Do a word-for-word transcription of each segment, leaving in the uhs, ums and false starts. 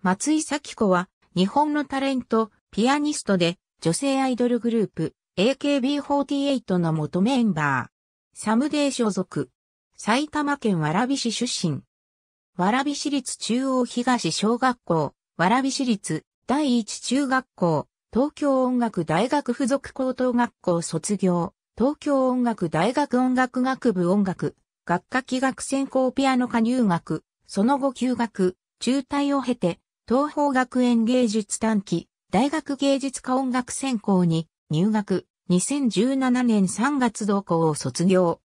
松井咲子は日本のタレント、ピアニストで女性アイドルグループ エーケービーフォーティーエイト の元メンバー。サムデイ所属。埼玉県蕨市出身。蕨市立中央東小学校、蕨市立第一中学校、東京音楽大学附属高等学校卒業。東京音楽大学音楽学部音楽、学科器楽専攻ピアノ科入学、その後休学、中退を経て、東邦学園芸術短期、大学芸術科音楽専攻に入学、にせんじゅうななねんさんがつ同校を卒業。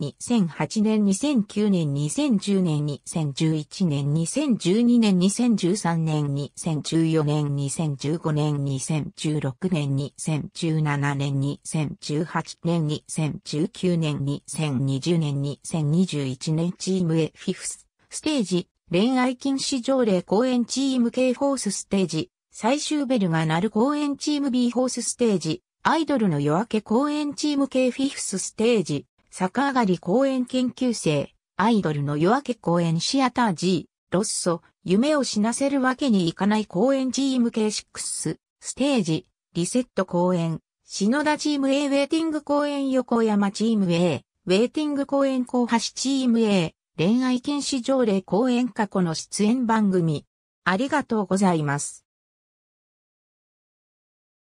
にせんはちねん、にせんきゅうねん、にせんじゅうねん、にせんじゅういちねん、にせんじゅうにねん、にせんじゅうさんねん、にせんじゅうよねん、にせんじゅうごねん、にせんじゅうろくねん、にせんじゅうななねん、にせんじゅうはちねん、にせんじゅうきゅうねん、にせんにじゅうねん、にせんにじゅういちねんチーム A フィフスステージ、恋愛禁止条例公演チーム K フォースステージ、最終ベルが鳴る公演チーム B フォースステージ、アイドルの夜明け公演チーム K フィフスステージ、逆上がり公演研究生、アイドルの夜明け公演シアター G、ロッソ、夢を死なせるわけにいかない公演チーム ケーシックス、ステージ、リセット公演、篠田チーム A、ウェーティング公演横山チーム A、ウェーティング公演甲橋チーム A、恋愛禁止条例公演過去の出演番組。ありがとうございます。